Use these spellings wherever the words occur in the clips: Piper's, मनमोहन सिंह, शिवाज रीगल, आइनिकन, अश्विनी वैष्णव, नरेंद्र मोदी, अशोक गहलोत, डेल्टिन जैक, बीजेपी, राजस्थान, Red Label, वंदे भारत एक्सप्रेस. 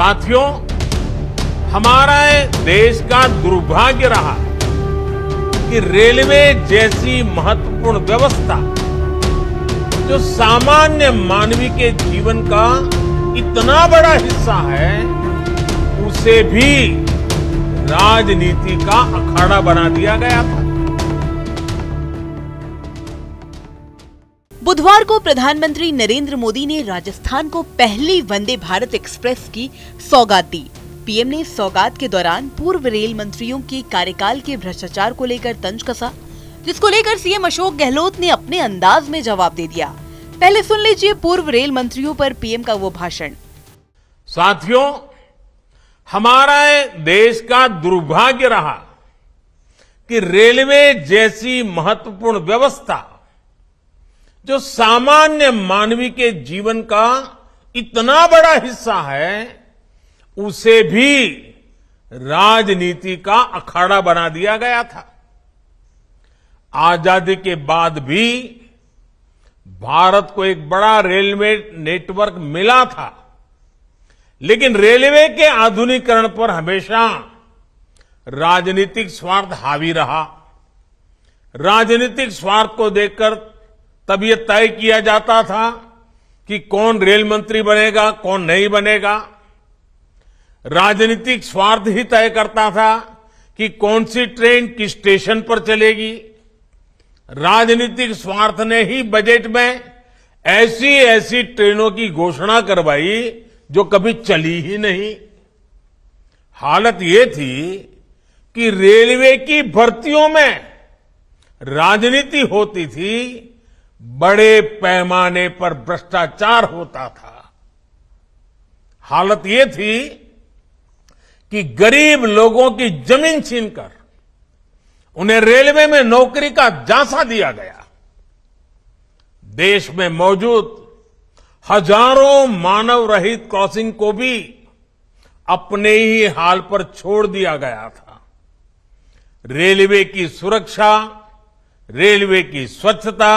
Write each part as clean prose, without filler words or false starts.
साथियों, हमारे देश का दुर्भाग्य रहा कि रेलवे जैसी महत्वपूर्ण व्यवस्था जो सामान्य मानवी के जीवन का इतना बड़ा हिस्सा है, उसे भी राजनीति का अखाड़ा बना दिया गया था। बुधवार को प्रधानमंत्री नरेंद्र मोदी ने राजस्थान को पहली वंदे भारत एक्सप्रेस की सौगात दी। पीएम ने सौगात के दौरान पूर्व रेल मंत्रियों के कार्यकाल के भ्रष्टाचार को लेकर तंज कसा, जिसको लेकर सीएम अशोक गहलोत ने अपने अंदाज में जवाब दे दिया। पहले सुन लीजिए पूर्व रेल मंत्रियों पर पीएम का वो भाषण। साथियों, हमारे देश का दुर्भाग्य रहा कि रेलवे जैसी महत्वपूर्ण व्यवस्था जो सामान्य मानवी के जीवन का इतना बड़ा हिस्सा है, उसे भी राजनीति का अखाड़ा बना दिया गया था। आजादी के बाद भी भारत को एक बड़ा रेलवे नेटवर्क मिला था, लेकिन रेलवे के आधुनिकीकरण पर हमेशा राजनीतिक स्वार्थ हावी रहा। राजनीतिक स्वार्थ को देखकर तब यह तय किया जाता था कि कौन रेल मंत्री बनेगा, कौन नहीं बनेगा। राजनीतिक स्वार्थ ही तय करता था कि कौन सी ट्रेन किस स्टेशन पर चलेगी। राजनीतिक स्वार्थ ने ही बजट में ऐसी ऐसी ट्रेनों की घोषणा करवाई जो कभी चली ही नहीं। हालत ये थी कि रेलवे की भर्तियों में राजनीति होती थी, बड़े पैमाने पर भ्रष्टाचार होता था। हालत ये थी कि गरीब लोगों की जमीन छीनकर उन्हें रेलवे में नौकरी का झांसा दिया गया। देश में मौजूद हजारों मानव रहित क्रॉसिंग को भी अपने ही हाल पर छोड़ दिया गया था। रेलवे की सुरक्षा, रेलवे की स्वच्छता,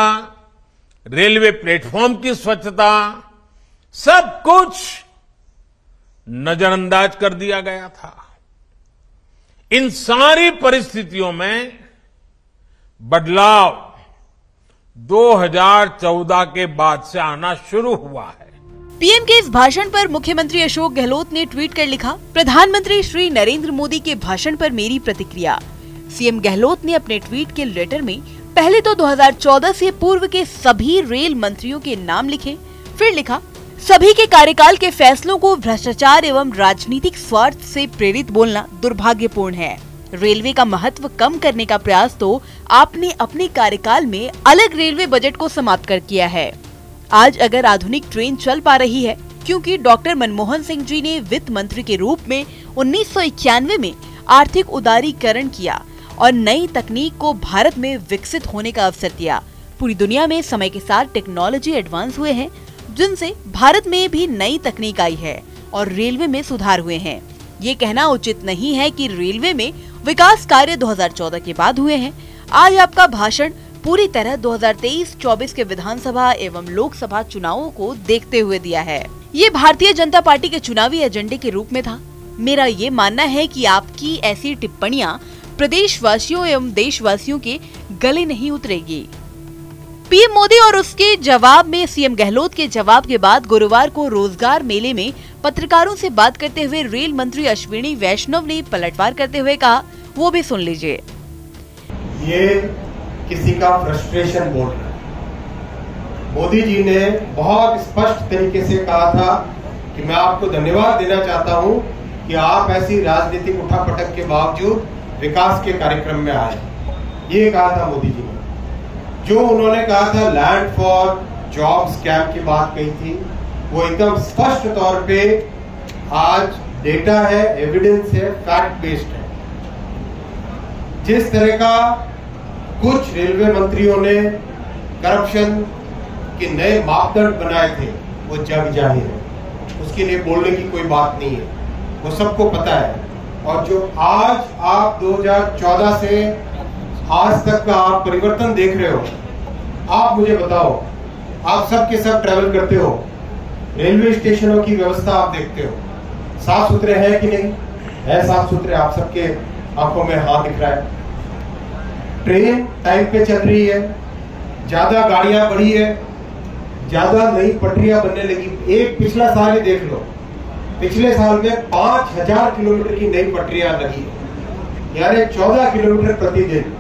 रेलवे प्लेटफॉर्म की स्वच्छता, सब कुछ नजरअंदाज कर दिया गया था। इन सारी परिस्थितियों में बदलाव 2014 के बाद से आना शुरू हुआ है। पीएम के इस भाषण पर मुख्यमंत्री अशोक गहलोत ने ट्वीट कर लिखा, प्रधानमंत्री श्री नरेंद्र मोदी के भाषण पर मेरी प्रतिक्रिया। सीएम गहलोत ने अपने ट्वीट के लेटर में पहले तो 2014 से पूर्व के सभी रेल मंत्रियों के नाम लिखे, फिर लिखा, सभी के कार्यकाल के फैसलों को भ्रष्टाचार एवं राजनीतिक स्वार्थ से प्रेरित बोलना दुर्भाग्यपूर्ण है। रेलवे का महत्व कम करने का प्रयास तो आपने अपने कार्यकाल में अलग रेलवे बजट को समाप्त कर किया है। आज अगर आधुनिक ट्रेन चल पा रही है, क्योंकि डॉक्टर मनमोहन सिंह जी ने वित्त मंत्री के रूप में 1991 में आर्थिक उदारीकरण किया और नई तकनीक को भारत में विकसित होने का अवसर दिया। पूरी दुनिया में समय के साथ टेक्नोलॉजी एडवांस हुए हैं, जिनसे भारत में भी नई तकनीक आई है और रेलवे में सुधार हुए हैं। ये कहना उचित नहीं है कि रेलवे में विकास कार्य 2014 के बाद हुए हैं। आज आपका भाषण पूरी तरह 2023-24 के विधानसभा एवं लोकसभा चुनावों को देखते हुए दिया है। ये भारतीय जनता पार्टी के चुनावी एजेंडे के रूप में था। मेरा ये मानना है कि आपकी ऐसी टिप्पणियाँ प्रदेशवासियों एवं देशवासियों के गले नहीं उतरेगी। पीएम मोदी और उसके जवाब में सीएम गहलोत के जवाब के बाद गुरुवार को रोजगार मेले में पत्रकारों से बात करते हुए रेल मंत्री अश्विनी वैष्णव ने पलटवार करते हुए कहा, वो भी सुन लीजिए। ये किसी का फ्रस्ट्रेशन बोल रहा है। मोदी जी ने बहुत स्पष्ट तरीके से कहा था कि मैं आपको धन्यवाद देना चाहता हूँ कि आप ऐसी राजनीतिक उठापटक के बावजूद विकास के कार्यक्रम में आए। ये कहा था मोदी जी ने। जो उन्होंने कहा था लैंड फॉर जॉब स्कैम की बात कही थी, वो एकदम स्पष्ट तौर पे आज डेटा है, एविडेंस है, फैक्ट बेस्ड है। जिस तरह का कुछ रेलवे मंत्रियों ने करप्शन के नए मापदंड बनाए थे, वो जग जाहिर है, उसके लिए बोलने की कोई बात नहीं है, वो सबको पता है। और जो आज आप 2014 से आज तक का आप परिवर्तन देख रहे हो, आप मुझे बताओ, आप सब के सब ट्रैवल करते हो, रेलवे स्टेशनों की व्यवस्था आप देखते हो, साफ सुथरे हैं कि नहीं है, साफ सुथरे। आप सबके आंखों में हाथ दिख रहा है। ट्रेन टाइम पे चल रही है, ज्यादा गाड़ियां बढ़ी है, ज्यादा नई पटरियां बनने लगी। एक पिछला साल ही देख लो, पिछले साल में 5000 किलोमीटर की नई पटरियां लगी, यानी 14 किलोमीटर प्रतिदिन।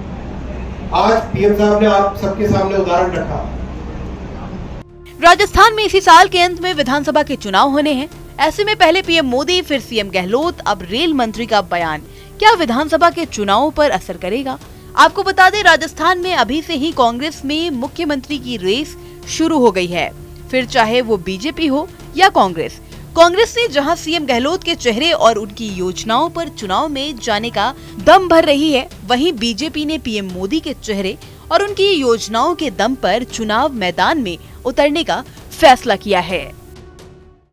आज पीएम साहब ने आप सबके सामने उदाहरण रखा। राजस्थान में इसी साल के अंत में विधानसभा के चुनाव होने हैं। ऐसे में पहले पीएम मोदी, फिर सीएम गहलोत, अब रेल मंत्री का बयान क्या विधानसभा के चुनावों पर असर करेगा? आपको बता दें, राजस्थान में अभी से ही कांग्रेस में मुख्यमंत्री की रेस शुरू हो गई है, फिर चाहे वो बीजेपी हो या कांग्रेस। कांग्रेस ने जहां सीएम गहलोत के चेहरे और उनकी योजनाओं पर चुनाव में जाने का दम भर रही है, वहीं बीजेपी ने पीएम मोदी के चेहरे और उनकी योजनाओं के दम पर चुनाव मैदान में उतरने का फैसला किया है।